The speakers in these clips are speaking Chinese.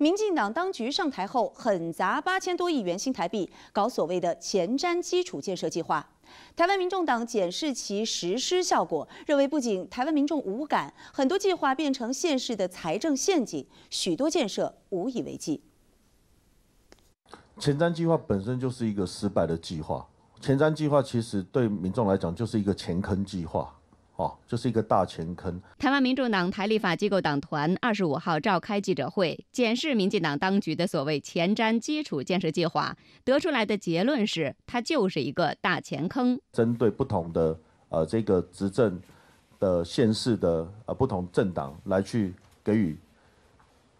民进党当局上台后，狠砸8000多亿元新台币，搞所谓的前瞻基础建设计划。台湾民众党检视其实施效果，认为不仅台湾民众无感，很多计划变成县市的财政陷阱，许多建设无以为继。前瞻计划本身就是一个失败的计划，前瞻计划其实对民众来讲就是一个钱坑计划。 就是一个大钱坑。台湾民众党台立法机构党团25号召开记者会，检视民进党当局的所谓前瞻基础建设计划，得出来的结论是，它就是一个大钱坑。针对不同的这个执政的县市的不同政党来去给予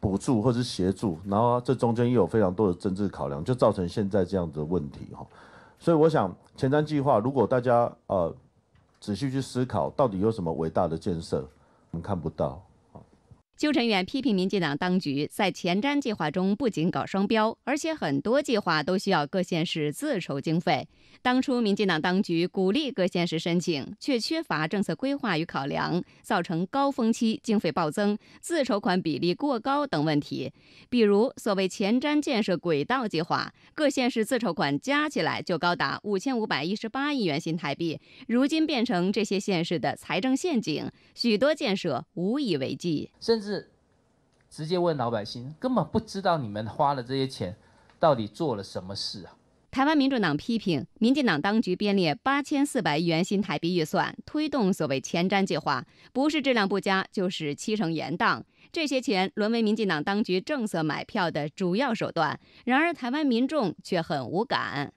补助或是协助，然后这中间又有非常多的政治考量，就造成现在这样子的问题哈。所以我想，前瞻计划如果大家仔细去思考，到底有什么伟大的建设，我们看不到。邱臣远批评民进党当局在前瞻计划中不仅搞双标，而且很多计划都需要各县市自筹经费。当初民进党当局鼓励各县市申请，却缺乏政策规划与考量，造成高峰期经费暴增、自筹款比例过高等问题。比如所谓前瞻建设轨道计划，各县市自筹款加起来就高达5518亿元新台币，如今变成这些县市的财政陷阱，许多建设无以为继，甚至 直接问老百姓，根本不知道你们花了这些钱到底做了什么事啊！台湾民众党批评民进党当局编列8400亿元新台币预算推动所谓前瞻计划，不是质量不佳，就是7成延宕。这些钱沦为民进党当局政策买票的主要手段，然而台湾民众却很无感。